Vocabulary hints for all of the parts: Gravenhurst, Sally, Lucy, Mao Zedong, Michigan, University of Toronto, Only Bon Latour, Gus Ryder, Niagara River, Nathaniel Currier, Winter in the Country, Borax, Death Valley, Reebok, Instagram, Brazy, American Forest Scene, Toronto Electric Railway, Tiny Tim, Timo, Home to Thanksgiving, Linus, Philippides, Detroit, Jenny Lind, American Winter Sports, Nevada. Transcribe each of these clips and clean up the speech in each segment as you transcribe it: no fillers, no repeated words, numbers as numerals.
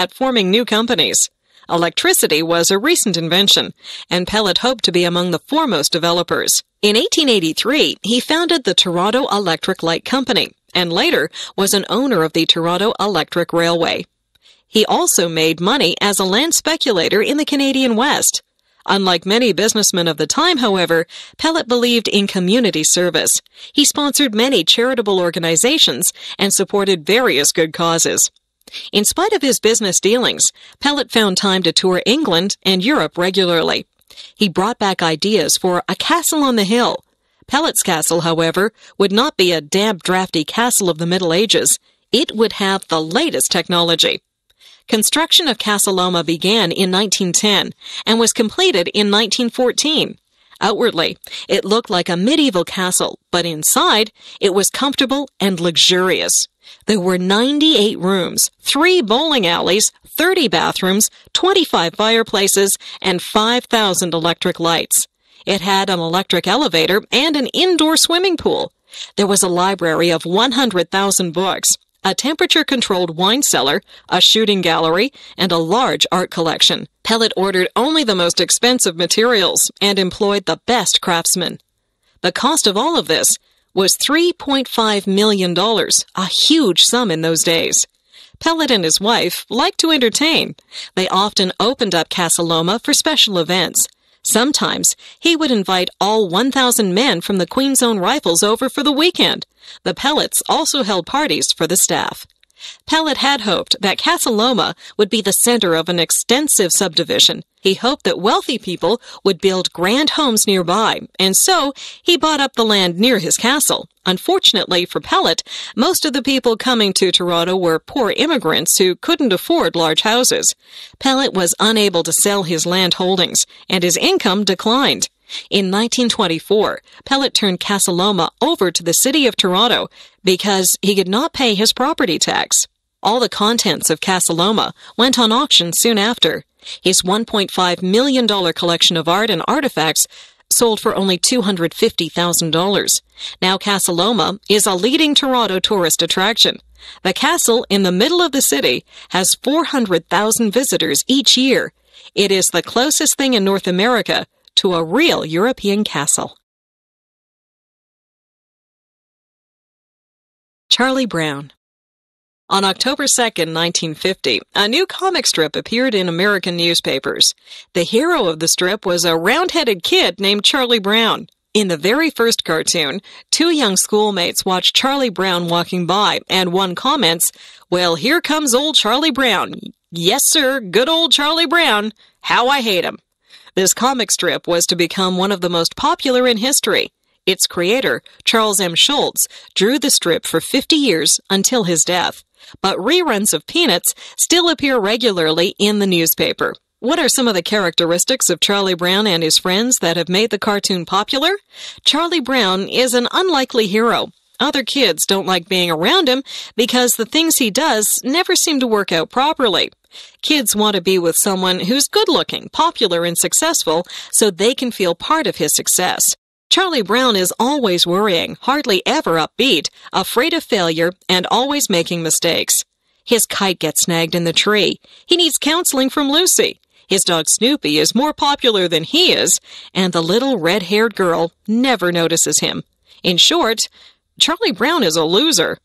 at forming new companies. Electricity was a recent invention, and Pellatt hoped to be among the foremost developers. In 1883, he founded the Toronto Electric Light Company, and later was an owner of the Toronto Electric Railway. He also made money as a land speculator in the Canadian West. Unlike many businessmen of the time, however, Pellatt believed in community service. He sponsored many charitable organizations and supported various good causes. In spite of his business dealings, Pellatt found time to tour England and Europe regularly. He brought back ideas for a castle on the hill. Pellatt's castle, however, would not be a damp, drafty castle of the Middle Ages. It would have the latest technology. Construction of Casa Loma began in 1910 and was completed in 1914. Outwardly, it looked like a medieval castle, but inside, it was comfortable and luxurious. There were 98 rooms, 3 bowling alleys, 30 bathrooms, 25 fireplaces, and 5,000 electric lights. It had an electric elevator and an indoor swimming pool. There was a library of 100,000 books, a temperature-controlled wine cellar, a shooting gallery, and a large art collection. Pellatt ordered only the most expensive materials and employed the best craftsmen. The cost of all of this was $3.5 million, a huge sum in those days. Pellatt and his wife liked to entertain. They often opened up Casa Loma for special events. Sometimes he would invite all 1,000 men from the Queen's Own Rifles over for the weekend. The Pellatts also held parties for the staff. Pellatt had hoped that Casa Loma would be the center of an extensive subdivision. He hoped that wealthy people would build grand homes nearby, and so he bought up the land near his castle. Unfortunately for Pellatt, most of the people coming to Toronto were poor immigrants who couldn't afford large houses. Pellatt was unable to sell his land holdings, and his income declined. In 1924, Pellatt turned Casa Loma over to the city of Toronto because he could not pay his property tax. All the contents of Casa Loma went on auction soon after. His $1.5 million collection of art and artifacts sold for only $250,000. Now Casa Loma is a leading Toronto tourist attraction. The castle in the middle of the city has 400,000 visitors each year. It is the closest thing in North America to a real European castle. Charlie Brown. On October 2, 1950, a new comic strip appeared in American newspapers. The hero of the strip was a round-headed kid named Charlie Brown. In the very first cartoon, 2 young schoolmates watched Charlie Brown walking by, and one comments, "Well, here comes old Charlie Brown. Yes, sir, good old Charlie Brown. How I hate him." This comic strip was to become one of the most popular in history. Its creator, Charles M. Schulz, drew the strip for 50 years until his death. But reruns of Peanuts still appear regularly in the newspaper. What are some of the characteristics of Charlie Brown and his friends that have made the cartoon popular? Charlie Brown is an unlikely hero. Other kids don't like being around him because the things he does never seem to work out properly. Kids want to be with someone who's good-looking, popular, and successful so they can feel part of his success. Charlie Brown is always worrying, hardly ever upbeat, afraid of failure, and always making mistakes. His kite gets snagged in the tree. He needs counseling from Lucy. His dog Snoopy is more popular than he is, and the little red-haired girl never notices him. In short, Charlie Brown is a loser.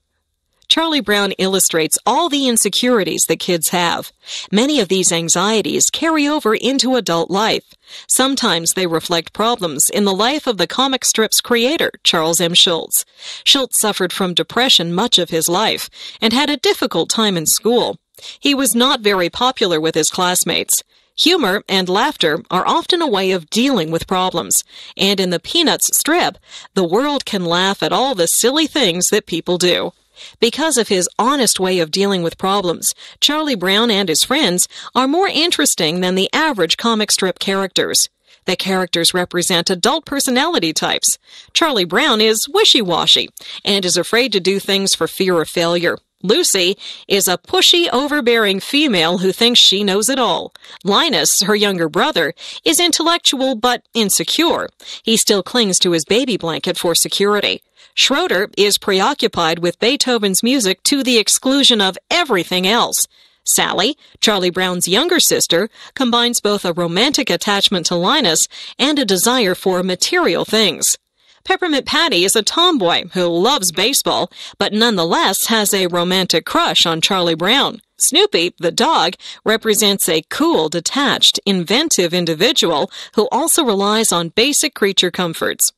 Charlie Brown illustrates all the insecurities that kids have. Many of these anxieties carry over into adult life. Sometimes they reflect problems in the life of the comic strip's creator, Charles M. Schulz. Schulz suffered from depression much of his life and had a difficult time in school. He was not very popular with his classmates. Humor and laughter are often a way of dealing with problems, and in the Peanuts strip, the world can laugh at all the silly things that people do. Because of his honest way of dealing with problems, Charlie Brown and his friends are more interesting than the average comic strip characters. The characters represent adult personality types. Charlie Brown is wishy-washy and is afraid to do things for fear of failure. Lucy is a pushy, overbearing female who thinks she knows it all. Linus, her younger brother, is intellectual but insecure. He still clings to his baby blanket for security. Schroeder is preoccupied with Beethoven's music to the exclusion of everything else. Sally, Charlie Brown's younger sister, combines both a romantic attachment to Linus and a desire for material things. Peppermint Patty is a tomboy who loves baseball, but nonetheless has a romantic crush on Charlie Brown. Snoopy, the dog, represents a cool, detached, inventive individual who also relies on basic creature comforts.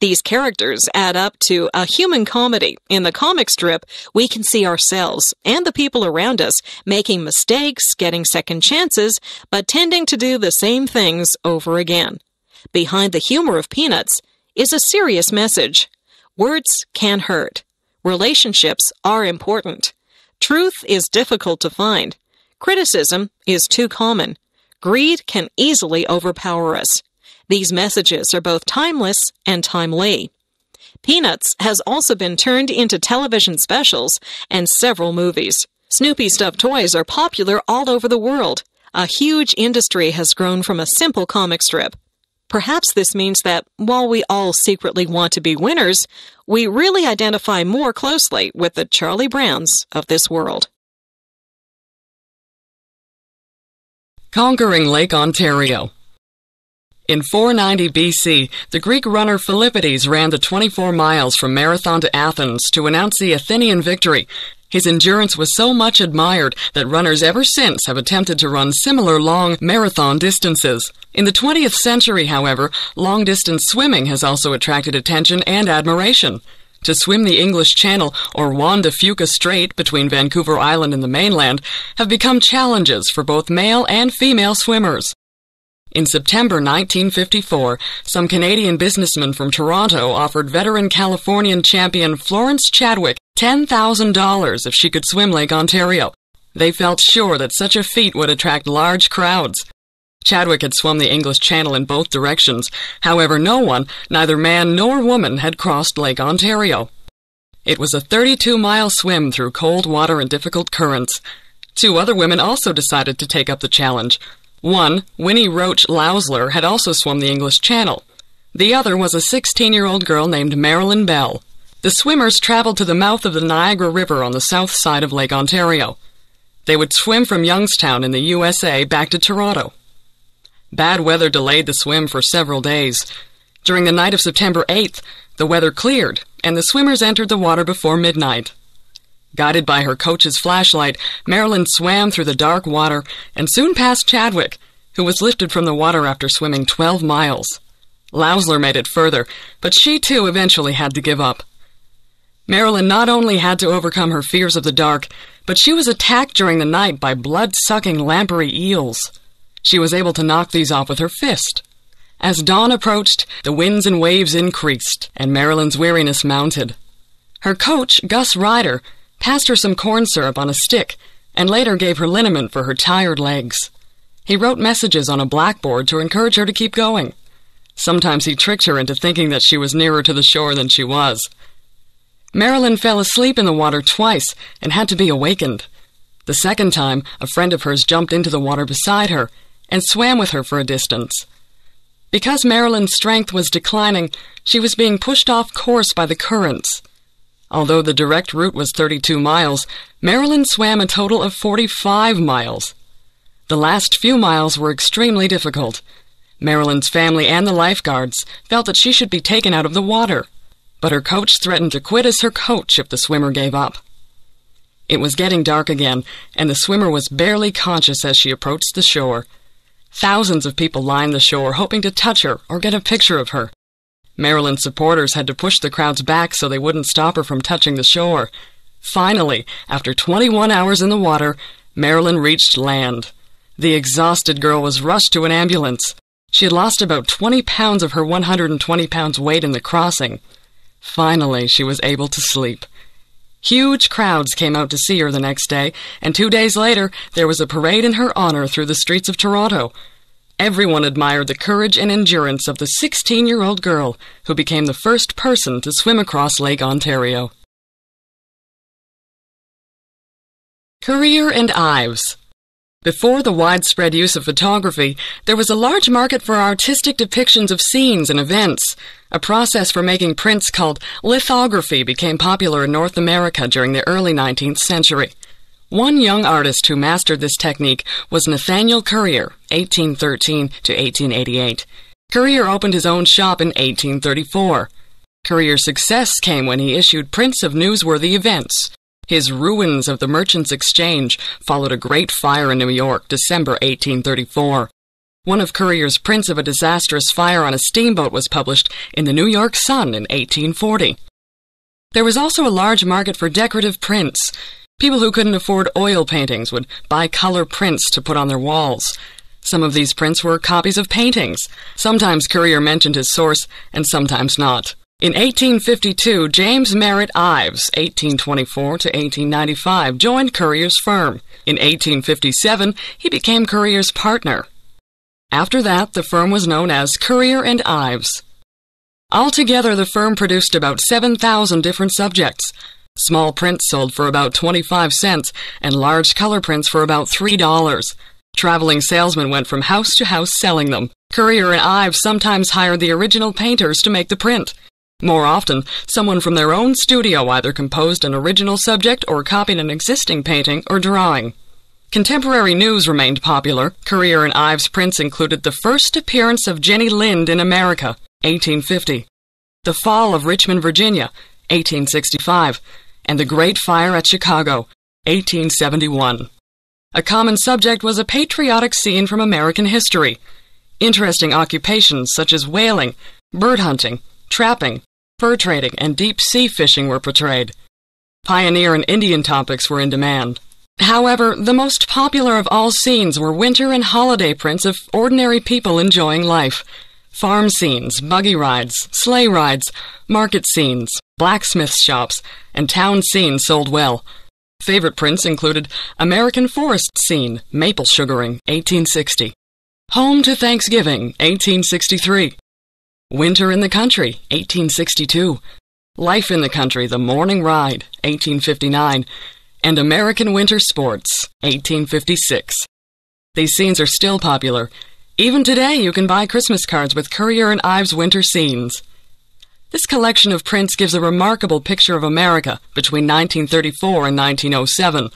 These characters add up to a human comedy. In the comic strip, we can see ourselves and the people around us making mistakes, getting second chances, but tending to do the same things over again. Behind the humor of Peanuts is a serious message. Words can hurt. Relationships are important. Truth is difficult to find. Criticism is too common. Greed can easily overpower us. These messages are both timeless and timely. Peanuts has also been turned into television specials and several movies. Snoopy stuffed toys are popular all over the world. A huge industry has grown from a simple comic strip. Perhaps this means that, while we all secretly want to be winners, we really identify more closely with the Charlie Browns of this world. Conquering Lake Ontario. In 490 BC, the Greek runner Philippides ran the 24 miles from Marathon to Athens to announce the Athenian victory. His endurance was so much admired that runners ever since have attempted to run similar long marathon distances. In the 20th century, however, long-distance swimming has also attracted attention and admiration. To swim the English Channel or Juan de Fuca Strait between Vancouver Island and the mainland have become challenges for both male and female swimmers. In September 1954, some Canadian businessmen from Toronto offered veteran Californian champion Florence Chadwick $10,000 if she could swim Lake Ontario. They felt sure that such a feat would attract large crowds. Chadwick had swum the English Channel in both directions. However, no one, neither man nor woman, had crossed Lake Ontario. It was a 32-mile swim through cold water and difficult currents. Two other women also decided to take up the challenge. One, Winnie Roach Leuszler, had also swum the English Channel. The other was a 16-year-old girl named Marilyn Bell. The swimmers traveled to the mouth of the Niagara River on the south side of Lake Ontario. They would swim from Youngstown in the USA back to Toronto. Bad weather delayed the swim for several days. During the night of September 8th, the weather cleared, and the swimmers entered the water before midnight. Guided by her coach's flashlight, Marilyn swam through the dark water and soon passed Chadwick, who was lifted from the water after swimming 12 miles. Leuszler made it further, but she too eventually had to give up. Marilyn not only had to overcome her fears of the dark, but she was attacked during the night by blood-sucking lamprey eels. She was able to knock these off with her fist. As dawn approached, the winds and waves increased, and Marilyn's weariness mounted. Her coach, Gus Ryder, passed her some corn syrup on a stick, and later gave her liniment for her tired legs. He wrote messages on a blackboard to encourage her to keep going. Sometimes he tricked her into thinking that she was nearer to the shore than she was. Marilyn fell asleep in the water twice and had to be awakened. The second time, a friend of hers jumped into the water beside her and swam with her for a distance. Because Marilyn's strength was declining, she was being pushed off course by the currents. Although the direct route was 32 miles, Marilyn swam a total of 45 miles. The last few miles were extremely difficult. Marilyn's family and the lifeguards felt that she should be taken out of the water, but her coach threatened to quit as her coach if the swimmer gave up. It was getting dark again, and the swimmer was barely conscious as she approached the shore. Thousands of people lined the shore, hoping to touch her or get a picture of her. Marilyn's supporters had to push the crowds back so they wouldn't stop her from touching the shore. Finally, after 21 hours in the water, Marilyn reached land. The exhausted girl was rushed to an ambulance. She had lost about 20 pounds of her 120 pounds weight in the crossing. Finally, she was able to sleep. Huge crowds came out to see her the next day, and 2 days later, there was a parade in her honor through the streets of Toronto. Everyone admired the courage and endurance of the 16-year-old girl who became the first person to swim across Lake Ontario. Currier and Ives. Before the widespread use of photography, there was a large market for artistic depictions of scenes and events. A process for making prints called lithography became popular in North America during the early 19th century. One young artist who mastered this technique was Nathaniel Currier, 1813 to 1888. Currier opened his own shop in 1834. Currier's success came when he issued prints of newsworthy events. His Ruins of the Merchants' Exchange followed a great fire in New York, December 1834. One of Currier's prints of a disastrous fire on a steamboat was published in the New York Sun in 1840. There was also a large market for decorative prints. People who couldn't afford oil paintings would buy color prints to put on their walls. Some of these prints were copies of paintings. Sometimes Currier mentioned his source, and sometimes not. In 1852, James Merritt Ives, 1824 to 1895, joined Currier's firm. In 1857, he became Currier's partner. After that, the firm was known as Currier and Ives. Altogether, the firm produced about 7,000 different subjects. Small prints sold for about 25 cents, and large color prints for about $3. Traveling salesmen went from house to house selling them. Currier and Ives sometimes hired the original painters to make the print. More often, someone from their own studio either composed an original subject or copied an existing painting or drawing. Contemporary news remained popular. Currier and Ives' prints included the first appearance of Jenny Lind in America, 1850, the fall of Richmond, Virginia, 1865, and the Great Fire at Chicago, 1871. A common subject was a patriotic scene from American history. Interesting occupations such as whaling, bird hunting, trapping, fur trading, and deep-sea fishing were portrayed. Pioneer and Indian topics were in demand. However, the most popular of all scenes were winter and holiday prints of ordinary people enjoying life. Farm scenes, buggy rides, sleigh rides, market scenes, blacksmith shops, and town scenes sold well. Favorite prints included American Forest Scene, Maple Sugaring, 1860, Home to Thanksgiving, 1863, Winter in the Country, 1862, Life in the Country, The Morning Ride, 1859, and American Winter Sports, 1856. These scenes are still popular. Even today you can buy Christmas cards with Currier and Ives' winter scenes. This collection of prints gives a remarkable picture of America between 1934 and 1907.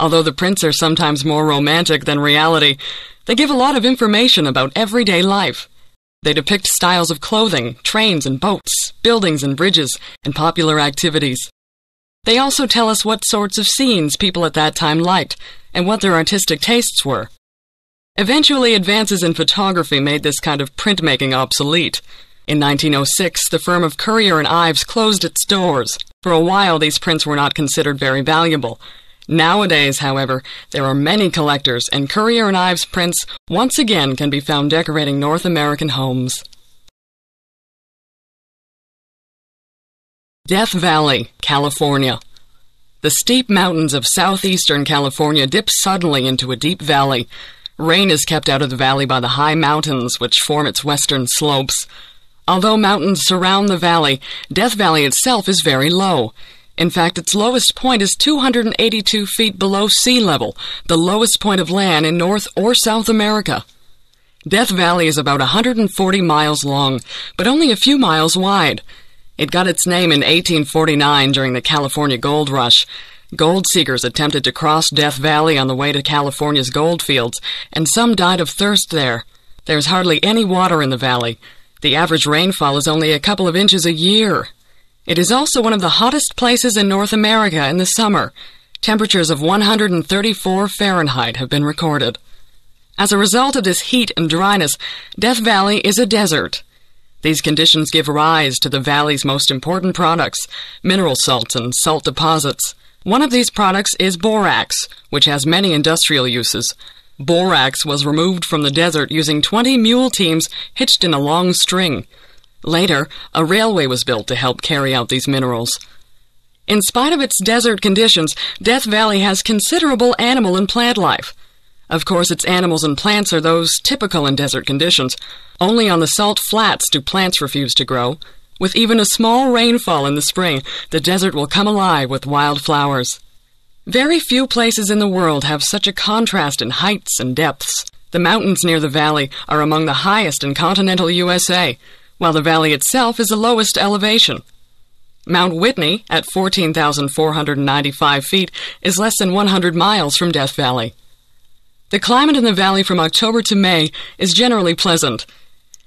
Although the prints are sometimes more romantic than reality, they give a lot of information about everyday life. They depict styles of clothing, trains and boats, buildings and bridges, and popular activities. They also tell us what sorts of scenes people at that time liked and what their artistic tastes were. Eventually, advances in photography made this kind of printmaking obsolete. In 1906, the firm of Currier and Ives closed its doors. For a while, these prints were not considered very valuable. Nowadays, however, there are many collectors, and Currier and Ives prints once again can be found decorating North American homes. Death Valley, California. The steep mountains of southeastern California dip suddenly into a deep valley. Rain is kept out of the valley by the high mountains which form its western slopes. Although mountains surround the valley, Death Valley itself is very low. In fact, its lowest point is 282 feet below sea level, the lowest point of land in North or South America. Death Valley is about 140 miles long, but only a few miles wide. It got its name in 1849 during the California Gold Rush. Gold seekers attempted to cross Death Valley on the way to California's gold fields, and some died of thirst there. There's hardly any water in the valley. The average rainfall is only a couple of inches a year. It is also one of the hottest places in North America in the summer. Temperatures of 134 Fahrenheit have been recorded. As a result of this heat and dryness, Death Valley is a desert. These conditions give rise to the valley's most important products, mineral salts and salt deposits. One of these products is borax, which has many industrial uses. Borax was removed from the desert using 20 mule teams hitched in a long string. Later, a railway was built to help carry out these minerals. In spite of its desert conditions, Death Valley has considerable animal and plant life. Of course, its animals and plants are those typical in desert conditions. Only on the salt flats do plants refuse to grow. With even a small rainfall in the spring, the desert will come alive with wildflowers. Very few places in the world have such a contrast in heights and depths. The mountains near the valley are among the highest in continental USA, while the valley itself is the lowest elevation. Mount Whitney, at 14,495 feet, is less than 100 miles from Death Valley. The climate in the valley from October to May is generally pleasant.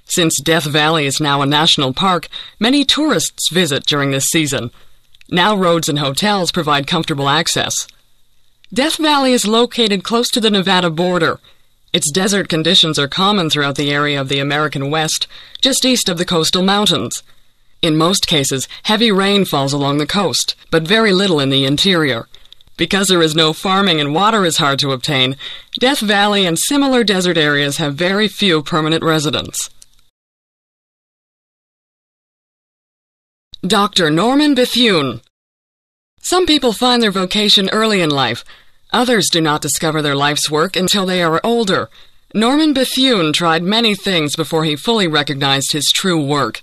Since Death Valley is now a national park, many tourists visit during this season. Now roads and hotels provide comfortable access. Death Valley is located close to the Nevada border. Its desert conditions are common throughout the area of the American West, just east of the coastal mountains. In most cases, heavy rain falls along the coast, but very little in the interior. Because there is no farming and water is hard to obtain, Death Valley and similar desert areas have very few permanent residents. Dr. Norman Bethune. Some people find their vocation early in life. Others do not discover their life's work until they are older. Norman Bethune tried many things before he fully recognized his true work.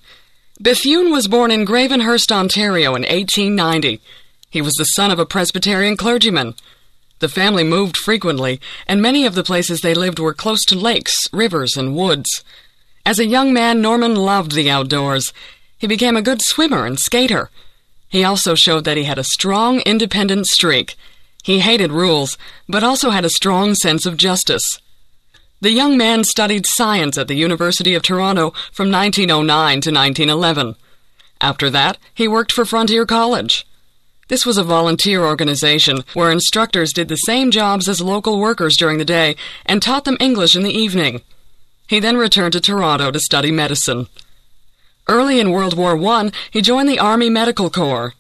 Bethune was born in Gravenhurst, Ontario in 1890. He was the son of a Presbyterian clergyman. The family moved frequently, and many of the places they lived were close to lakes, rivers, and woods. As a young man, Norman loved the outdoors. He became a good swimmer and skater. He also showed that he had a strong, independent streak. He hated rules, but also had a strong sense of justice. The young man studied science at the University of Toronto from 1909 to 1911. After that, he worked for Frontier College. This was a volunteer organization where instructors did the same jobs as local workers during the day and taught them English in the evening. He then returned to Toronto to study medicine. Early in World War I, he joined the Army Medical Corps.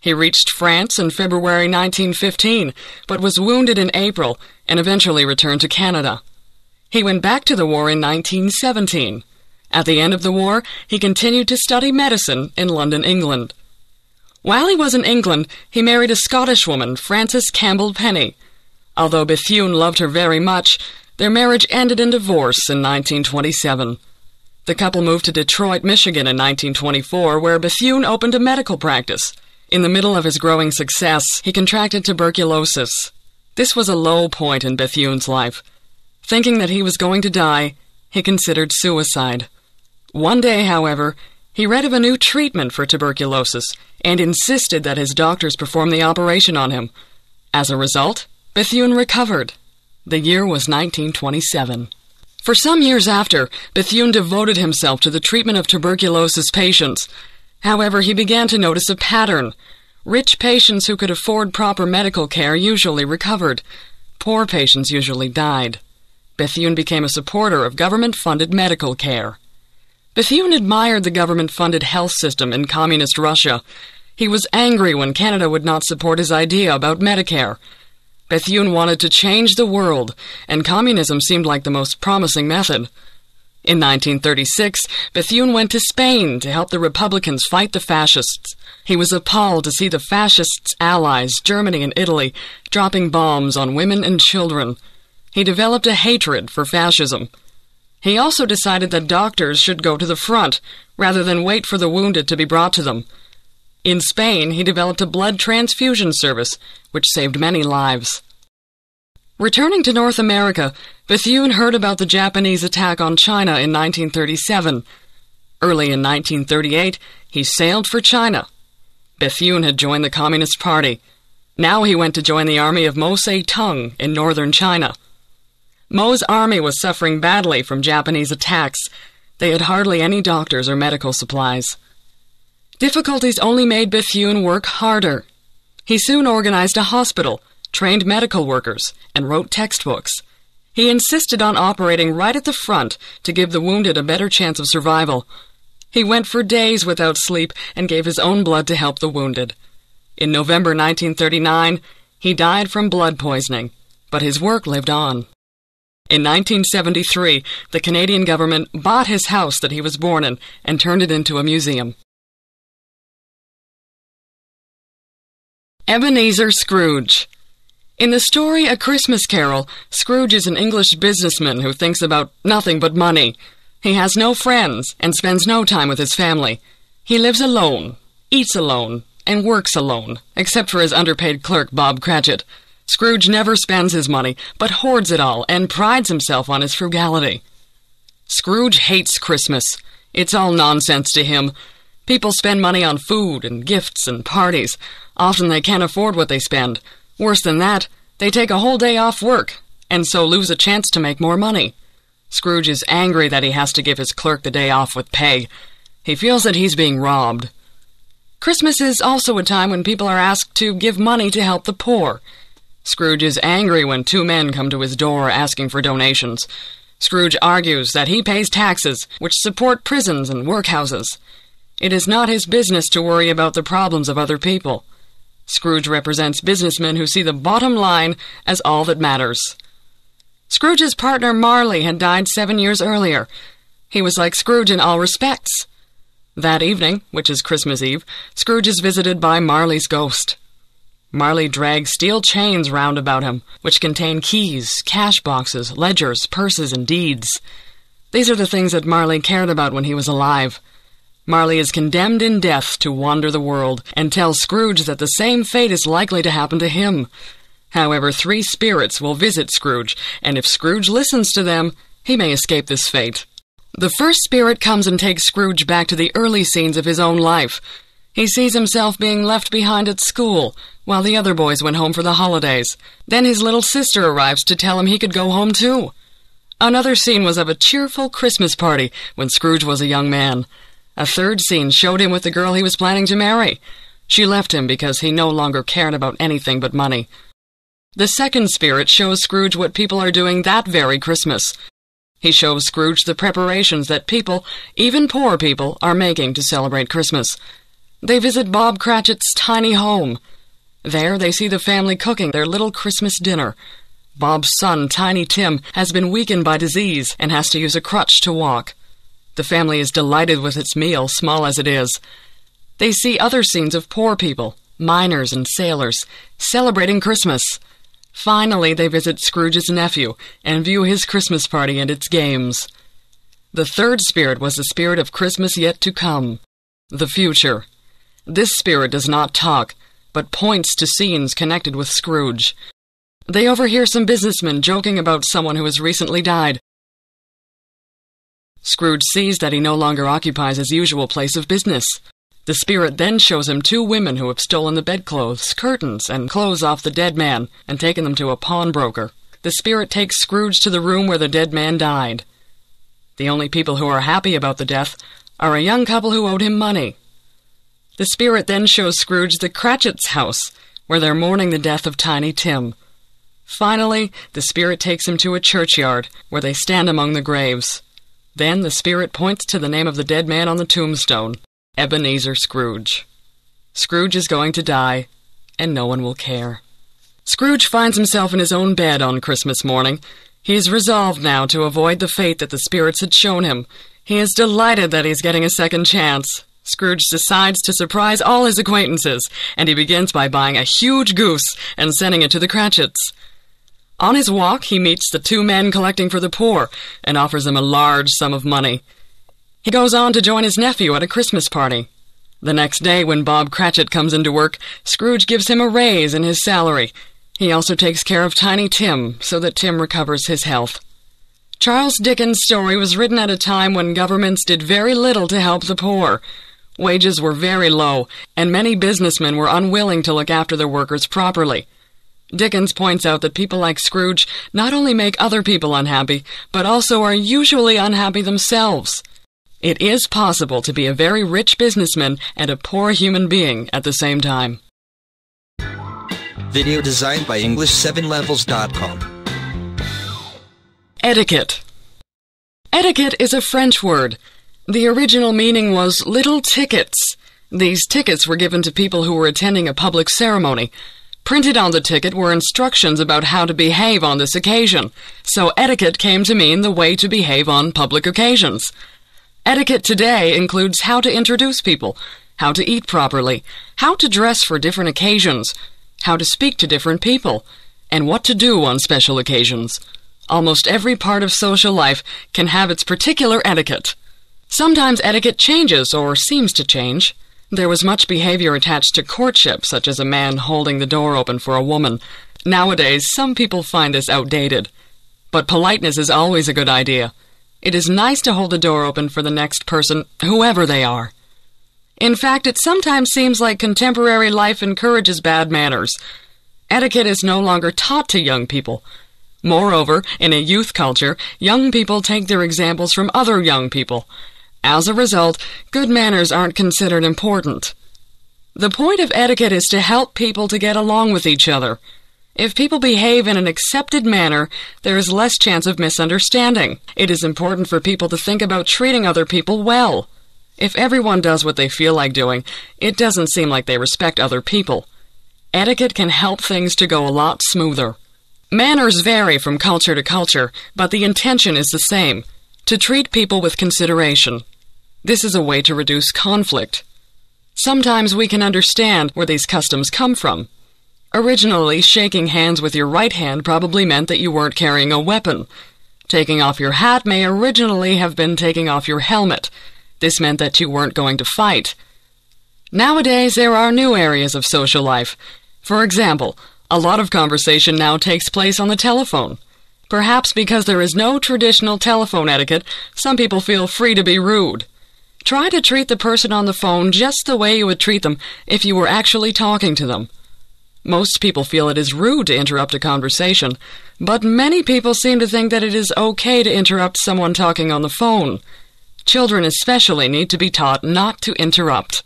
He reached France in February 1915, but was wounded in April and eventually returned to Canada. He went back to the war in 1917. At the end of the war, he continued to study medicine in London, England. While he was in England, he married a Scottish woman, Frances Campbell Penny. Although Bethune loved her very much, their marriage ended in divorce in 1927. The couple moved to Detroit, Michigan in 1924, where Bethune opened a medical practice. In the middle of his growing success, he contracted tuberculosis. This was a low point in Bethune's life. Thinking that he was going to die, he considered suicide. One day, however, he read of a new treatment for tuberculosis and insisted that his doctors perform the operation on him. As a result, Bethune recovered. The year was 1927. For some years after, Bethune devoted himself to the treatment of tuberculosis patients. However, he began to notice a pattern. Rich patients who could afford proper medical care usually recovered. Poor patients usually died. Bethune became a supporter of government-funded medical care. Bethune admired the government-funded health system in communist Russia. He was angry when Canada would not support his idea about Medicare. Bethune wanted to change the world, and communism seemed like the most promising method. In 1936, Bethune went to Spain to help the Republicans fight the Fascists. He was appalled to see the Fascists' allies, Germany and Italy, dropping bombs on women and children. He developed a hatred for fascism. He also decided that doctors should go to the front, rather than wait for the wounded to be brought to them. In Spain, he developed a blood transfusion service, which saved many lives. Returning to North America, Bethune heard about the Japanese attack on China in 1937. Early in 1938, he sailed for China. Bethune had joined the Communist Party. Now he went to join the army of Mao Zedong in northern China. Mao's army was suffering badly from Japanese attacks. They had hardly any doctors or medical supplies. Difficulties only made Bethune work harder. He soon organized a hospital, trained medical workers, and wrote textbooks. He insisted on operating right at the front to give the wounded a better chance of survival. He went for days without sleep and gave his own blood to help the wounded. In November 1939, he died from blood poisoning, but his work lived on. In 1973, the Canadian government bought his house that he was born in and turned it into a museum. Ebenezer Scrooge. In the story A Christmas Carol, Scrooge is an English businessman who thinks about nothing but money. He has no friends and spends no time with his family. He lives alone, eats alone, and works alone, except for his underpaid clerk, Bob Cratchit. Scrooge never spends his money, but hoards it all and prides himself on his frugality. Scrooge hates Christmas. It's all nonsense to him. People spend money on food and gifts and parties. Often they can't afford what they spend. Worse than that, they take a whole day off work, and so lose a chance to make more money. Scrooge is angry that he has to give his clerk the day off with pay. He feels that he's being robbed. Christmas is also a time when people are asked to give money to help the poor. Scrooge is angry when two men come to his door asking for donations. Scrooge argues that he pays taxes, which support prisons and workhouses. It is not his business to worry about the problems of other people. Scrooge represents businessmen who see the bottom line as all that matters. Scrooge's partner Marley had died 7 years earlier. He was like Scrooge in all respects. That evening, which is Christmas Eve, Scrooge is visited by Marley's ghost. Marley drags steel chains round about him, which contain keys, cash boxes, ledgers, purses, and deeds. These are the things that Marley cared about when he was alive. Marley is condemned in death to wander the world and tells Scrooge that the same fate is likely to happen to him. However, three spirits will visit Scrooge, and if Scrooge listens to them, he may escape this fate. The first spirit comes and takes Scrooge back to the early scenes of his own life. He sees himself being left behind at school, while the other boys went home for the holidays. Then his little sister arrives to tell him he could go home too. Another scene was of a cheerful Christmas party when Scrooge was a young man. A third scene showed him with the girl he was planning to marry. She left him because he no longer cared about anything but money. The second spirit shows Scrooge what people are doing that very Christmas. He shows Scrooge the preparations that people, even poor people, are making to celebrate Christmas. They visit Bob Cratchit's tiny home. There they see the family cooking their little Christmas dinner. Bob's son, Tiny Tim, has been weakened by disease and has to use a crutch to walk. The family is delighted with its meal, small as it is. They see other scenes of poor people, miners and sailors, celebrating Christmas. Finally, they visit Scrooge's nephew and view his Christmas party and its games. The third spirit was the spirit of Christmas yet to come, the future. This spirit does not talk, but points to scenes connected with Scrooge. They overhear some businessmen joking about someone who has recently died. Scrooge sees that he no longer occupies his usual place of business. The spirit then shows him two women who have stolen the bedclothes, curtains, and clothes off the dead man and taken them to a pawnbroker. The spirit takes Scrooge to the room where the dead man died. The only people who are happy about the death are a young couple who owed him money. The spirit then shows Scrooge the Cratchit's house, where they're mourning the death of Tiny Tim. Finally, the spirit takes him to a churchyard, where they stand among the graves. Then the spirit points to the name of the dead man on the tombstone, Ebenezer Scrooge. Scrooge is going to die, and no one will care. Scrooge finds himself in his own bed on Christmas morning. He is resolved now to avoid the fate that the spirits had shown him. He is delighted that he's getting a second chance. Scrooge decides to surprise all his acquaintances, and he begins by buying a huge goose and sending it to the Cratchits. On his walk, he meets the two men collecting for the poor and offers them a large sum of money. He goes on to join his nephew at a Christmas party. The next day, when Bob Cratchit comes into work, Scrooge gives him a raise in his salary. He also takes care of Tiny Tim so that Tim recovers his health. Charles Dickens' story was written at a time when governments did very little to help the poor. Wages were very low, and many businessmen were unwilling to look after their workers properly. Dickens points out that people like Scrooge not only make other people unhappy, but also are usually unhappy themselves. It is possible to be a very rich businessman and a poor human being at the same time. Video designed by English7levels.com. Etiquette. Etiquette is a French word. The original meaning was little tickets. These tickets were given to people who were attending a public ceremony. Printed on the ticket were instructions about how to behave on this occasion, so etiquette came to mean the way to behave on public occasions. Etiquette today includes how to introduce people, how to eat properly, how to dress for different occasions, how to speak to different people, and what to do on special occasions. Almost every part of social life can have its particular etiquette. Sometimes etiquette changes or seems to change. There was much behavior attached to courtship, such as a man holding the door open for a woman. Nowadays, some people find this outdated. But politeness is always a good idea. It is nice to hold the door open for the next person, whoever they are. In fact, it sometimes seems like contemporary life encourages bad manners. Etiquette is no longer taught to young people. Moreover, in a youth culture, young people take their examples from other young people. As a result, good manners aren't considered important. The point of etiquette is to help people to get along with each other. If people behave in an accepted manner, there is less chance of misunderstanding. It is important for people to think about treating other people well. If everyone does what they feel like doing, it doesn't seem like they respect other people. Etiquette can help things to go a lot smoother. Manners vary from culture to culture, but the intention is the same: to treat people with consideration. This is a way to reduce conflict. Sometimes we can understand where these customs come from. Originally, shaking hands with your right hand probably meant that you weren't carrying a weapon. Taking off your hat may originally have been taking off your helmet. This meant that you weren't going to fight. Nowadays, there are new areas of social life. For example, a lot of conversation now takes place on the telephone. Perhaps because there is no traditional telephone etiquette, some people feel free to be rude. Try to treat the person on the phone just the way you would treat them if you were actually talking to them. Most people feel it is rude to interrupt a conversation, but many people seem to think that it is okay to interrupt someone talking on the phone. Children especially need to be taught not to interrupt.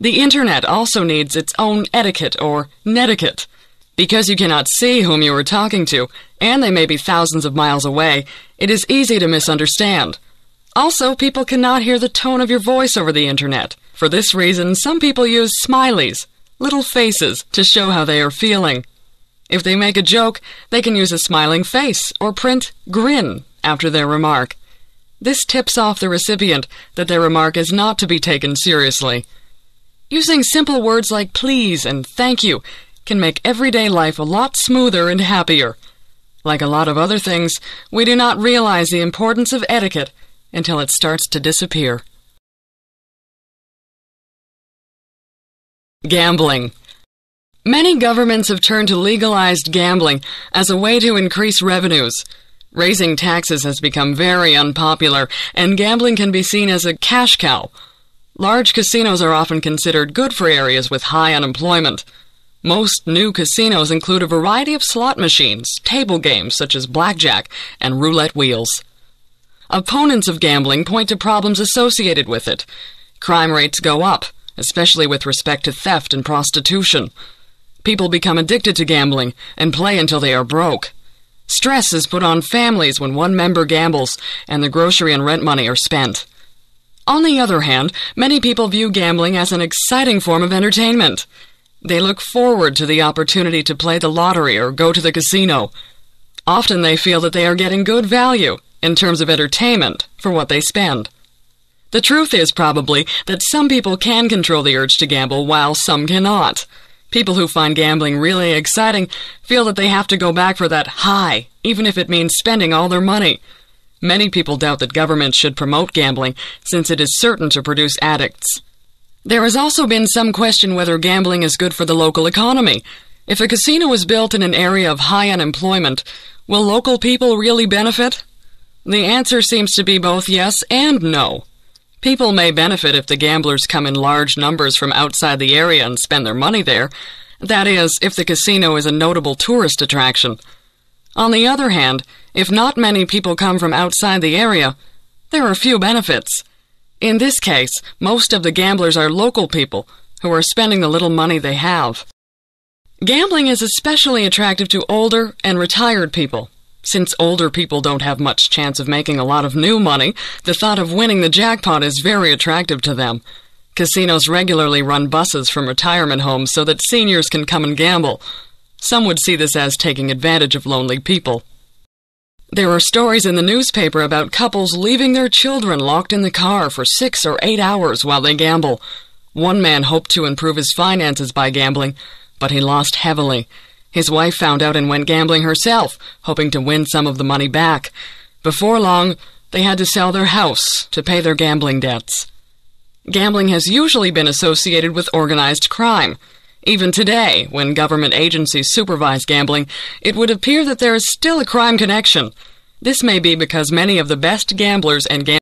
The Internet also needs its own etiquette, or netiquette. Because you cannot see whom you are talking to, and they may be thousands of miles away, it is easy to misunderstand. Also, people cannot hear the tone of your voice over the Internet. For this reason, some people use smileys, little faces, to show how they are feeling. If they make a joke, they can use a smiling face, or print "grin" after their remark. This tips off the recipient that their remark is not to be taken seriously. Using simple words like please and thank you can make everyday life a lot smoother and happier. Like a lot of other things, we do not realize the importance of etiquette until it starts to disappear. Gambling. Many governments have turned to legalized gambling as a way to increase revenues. Raising taxes has become very unpopular, and gambling can be seen as a cash cow. Large casinos are often considered good for areas with high unemployment. Most new casinos include a variety of slot machines, table games such as blackjack, and roulette wheels. Opponents of gambling point to problems associated with it. Crime rates go up, especially with respect to theft and prostitution. People become addicted to gambling and play until they are broke. Stress is put on families when one member gambles and the grocery and rent money are spent. On the other hand, many people view gambling as an exciting form of entertainment. They look forward to the opportunity to play the lottery or go to the casino. Often they feel that they are getting good value in terms of entertainment for what they spend. The truth is probably that some people can control the urge to gamble while some cannot. People who find gambling really exciting feel that they have to go back for that high, even if it means spending all their money. Many people doubt that governments should promote gambling, since it is certain to produce addicts. There has also been some question whether gambling is good for the local economy. If a casino is built in an area of high unemployment, will local people really benefit? The answer seems to be both yes and no. People may benefit if the gamblers come in large numbers from outside the area and spend their money there. That is, if the casino is a notable tourist attraction. On the other hand, if not many people come from outside the area, there are few benefits. In this case, most of the gamblers are local people who are spending the little money they have. Gambling is especially attractive to older and retired people. Since older people don't have much chance of making a lot of new money, the thought of winning the jackpot is very attractive to them. Casinos regularly run buses from retirement homes so that seniors can come and gamble. Some would see this as taking advantage of lonely people. There are stories in the newspaper about couples leaving their children locked in the car for 6 or 8 hours while they gamble. One man hoped to improve his finances by gambling, but he lost heavily. His wife found out and went gambling herself, hoping to win some of the money back. Before long, they had to sell their house to pay their gambling debts. Gambling has usually been associated with organized crime. Even today, when government agencies supervise gambling, it would appear that there is still a crime connection. This may be because many of the best gamblers and gamblers